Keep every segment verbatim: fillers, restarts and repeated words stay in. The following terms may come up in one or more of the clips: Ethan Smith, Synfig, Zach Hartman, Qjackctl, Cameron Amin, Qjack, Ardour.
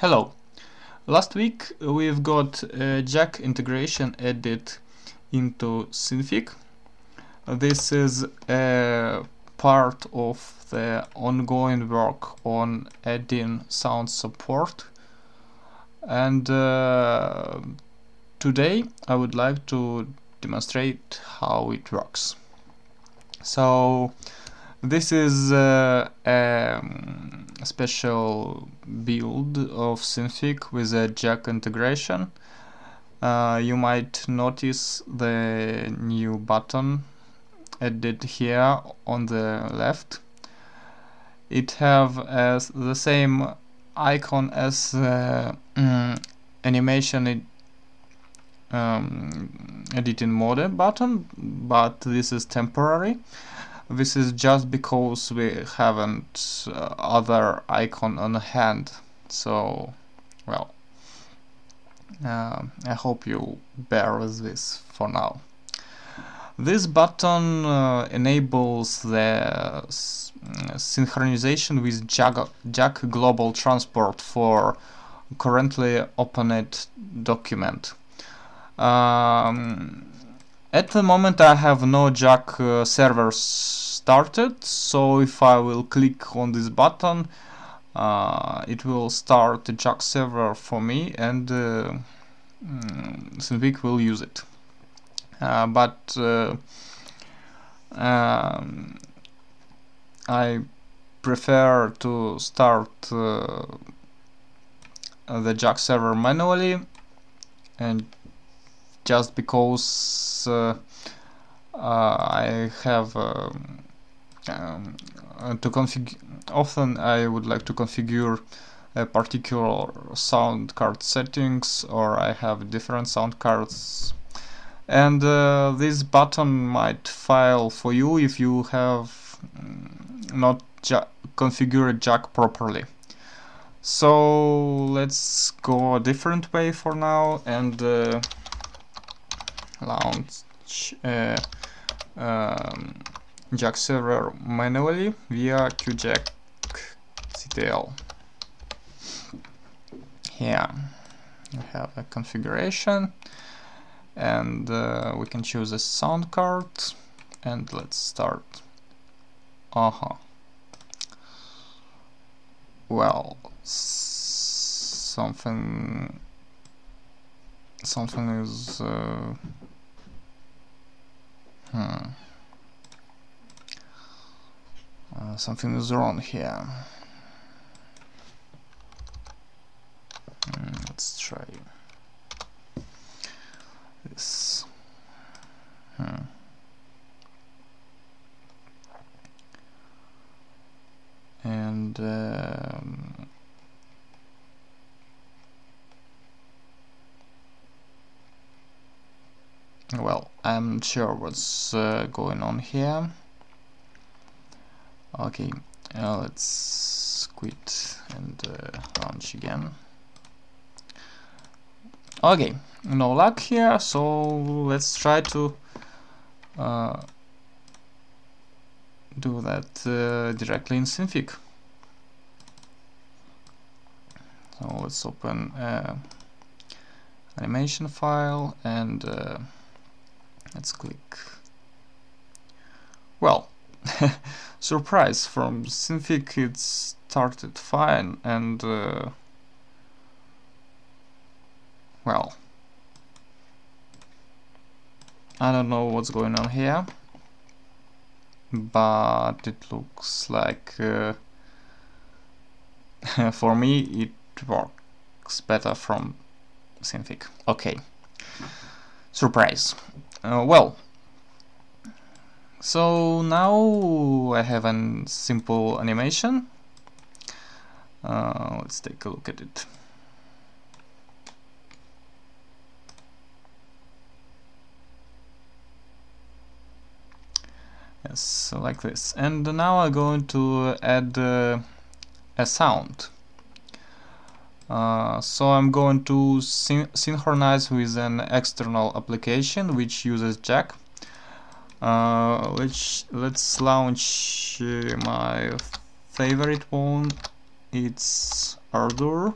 Hello! Last week we've got uh, Qjack integration added into Synfig. This is a part of the ongoing work on adding sound support, and uh, today I would like to demonstrate how it works. So this is uh, a special build of Synfig with a Qjack integration. Uh, you might notice the new button added here on the left. It have uh, the same icon as uh, animation it, um, editing mode button, but this is temporary. This is just because we haven't uh, other icon on hand. So, well, uh, I hope you bear with this for now. This button uh, enables the s synchronization with Qjack, Qjack global transport for currently opened document. Um, At the moment I have no Qjack uh, server started, so if I will click on this button, uh, it will start the Qjack server for me, and uh, Synfig will use it. Uh, but uh, um, I prefer to start uh, the Qjack server manually, and just because uh, uh, I have um, um, to config often I would like to configure a particular sound card settings, or I have different sound cards, and uh, this button might fail for you if you have not configured Qjack properly. So let's go a different way for now and uh, launch uh, um, Qjack server manually via Qjackctl. Here we have a configuration, and uh, we can choose a sound card, and let's start. Uh-huh. Well, something something is uh, Hmm. Uh, something is wrong here. Mm, let's try this. Hmm. And um, well, I'm not sure what's uh, going on here. Okay, uh, let's quit and uh, launch again. Okay, no luck here, so let's try to uh, do that uh, directly in Synfig. So let's open uh, animation file and uh, let's click. Well, surprise, from Synfig it started fine, and uh, well, I don't know what's going on here, but it looks like uh, for me it works better from Synfig. Okay, surprise. Uh, well, so now I have a simple animation. Uh, let's take a look at it. Yes, like this. And now I'm going to add uh, a sound. Uh, so I'm going to syn synchronize with an external application which uses Qjack. Uh, let's, let's launch uh, my favorite one. It's Ardour.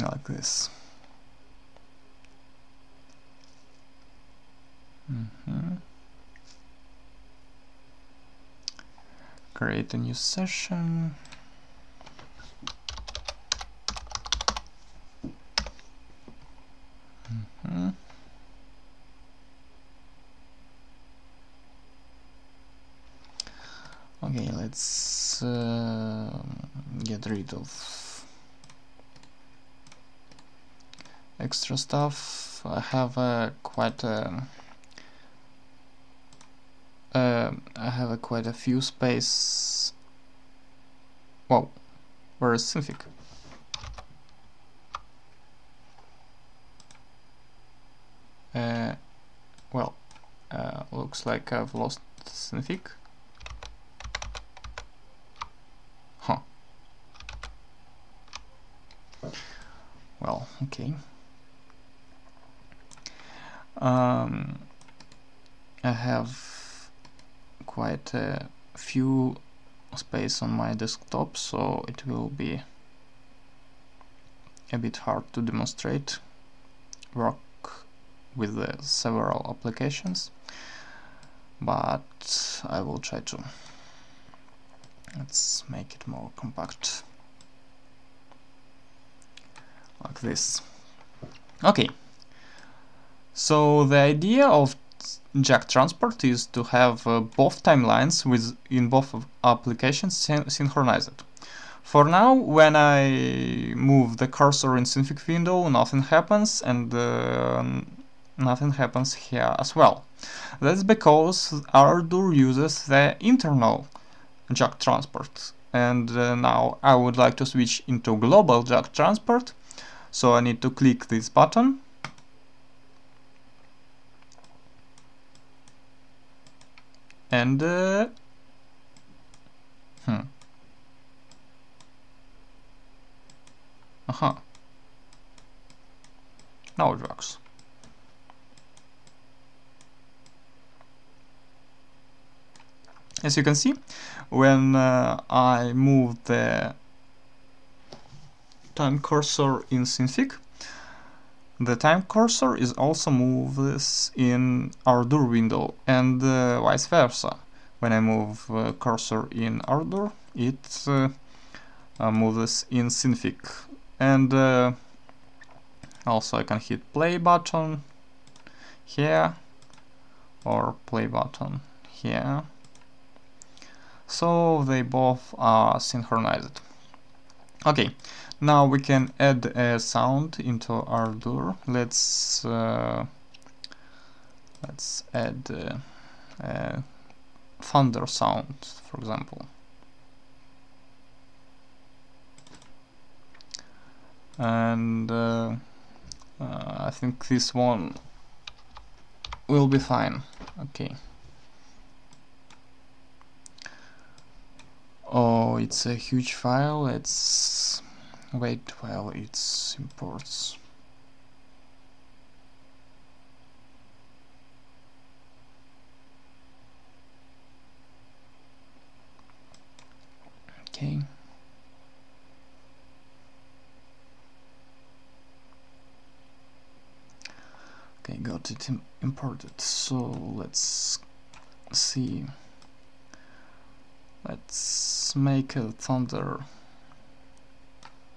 something like this. Mm-hmm. Create a new session. Mm-hmm. Okay, let's uh, get rid of extra stuff. I have a quite a Uh, I have a quite a few space. Wow, where is Synfig? Uh, well, uh, looks like I've lost Synfig. Huh. Well, okay. Um, I have quite a few space on my desktop, so it will be a bit hard to demonstrate work with the several applications, but I will try to. Let's make it more compact, like this. Okay, so the idea of Qjackctl transport is to have uh, both timelines with in both applications syn synchronized. For now, when I move the cursor in Synfig window, nothing happens, and uh, nothing happens here as well. That's because Ardour uses the internal Qjackctl transport, and uh, now I would like to switch into global Qjackctl transport, so I need to click this button. And uh, hmm. Aha. Uh-huh. Now it works. As you can see, when uh, I move the time cursor in Synfig, the time cursor is also moves in Ardour window, and uh, vice versa. When I move uh, cursor in Ardour, it uh, uh, moves in Synfig. And uh, also I can hit play button here, or play button here. So they both are synchronized. Okay, now we can add a sound into Ardour. Let's uh, let's add uh, a thunder sound, for example. And uh, uh, I think this one will be fine. Okay. Oh, it's a huge file. Let's wait while it imports. Okay. Okay, got it imported. So let's see. Let's make a thunder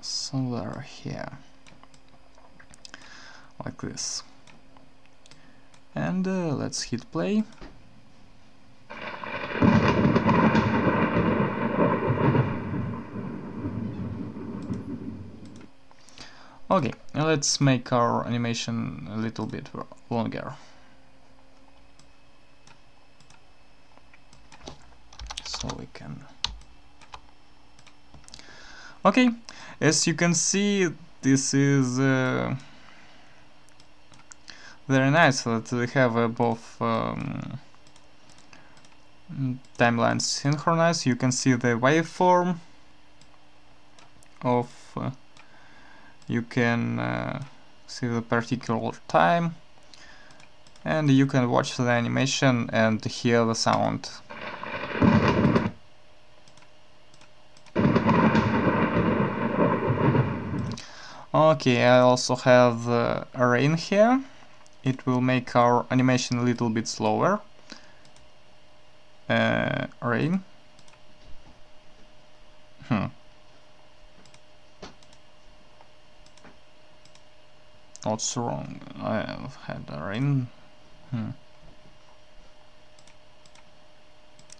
somewhere here, like this, and uh, let's hit play. Okay, now let's make our animation a little bit longer. So we can. Okay, as you can see, this is uh, very nice that we have uh, both um, timelines synchronized. You can see the waveform of. Uh, you can uh, see the particular time, and you can watch the animation and hear the sound. Okay, I also have uh, rain here. It will make our animation a little bit slower. Uh, rain. Hmm. What's wrong? I have had a rain. Hmm.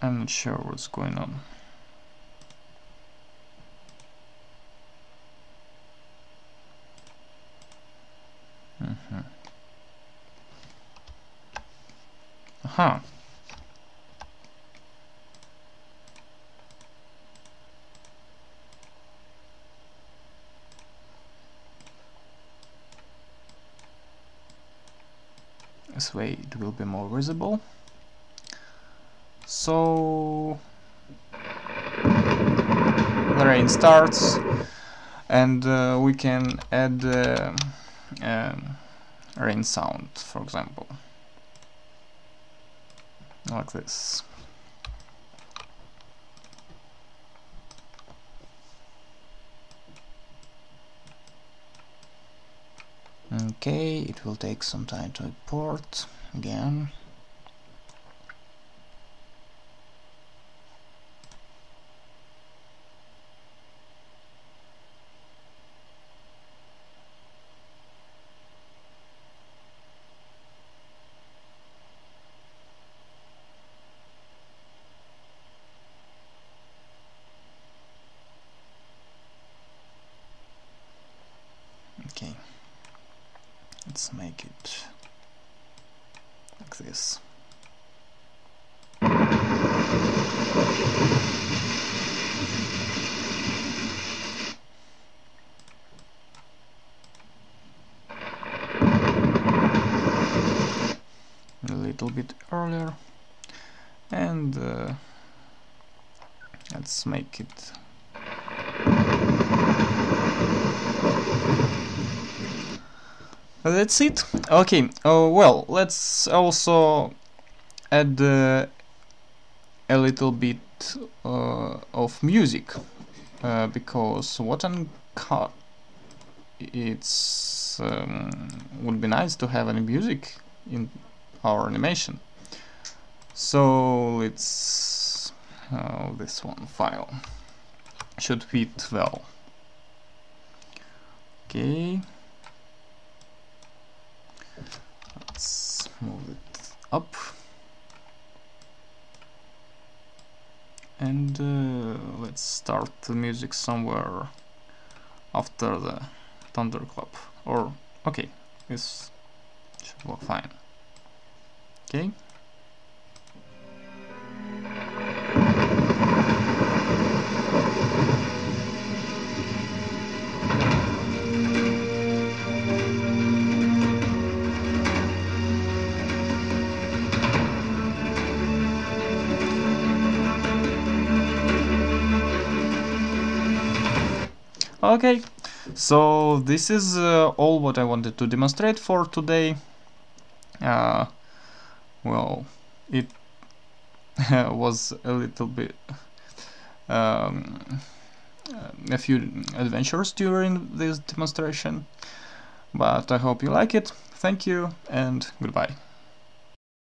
I'm not sure what's going on. Mm-hmm. Aha. This way it will be more visible. So the rain starts, and uh, we can add uh, um, rain sound, for example, like this. Okay, it will take some time to import again. Okay, let's make it like this. A little bit earlier, and uh, let's make it that's it. Okay, oh well, let's also add uh, a little bit uh, of music, uh, because what an car it's um, would be nice to have any music in our animation. So let's uh, this one file should fit well. Okay, let's move it up, and uh, let's start the music somewhere after the thunderclap, or okay, this should work fine. Okay. Okay, so this is uh, all what I wanted to demonstrate for today. Uh, well, it was a little bit um, a few adventures during this demonstration, but I hope you like it. Thank you and goodbye.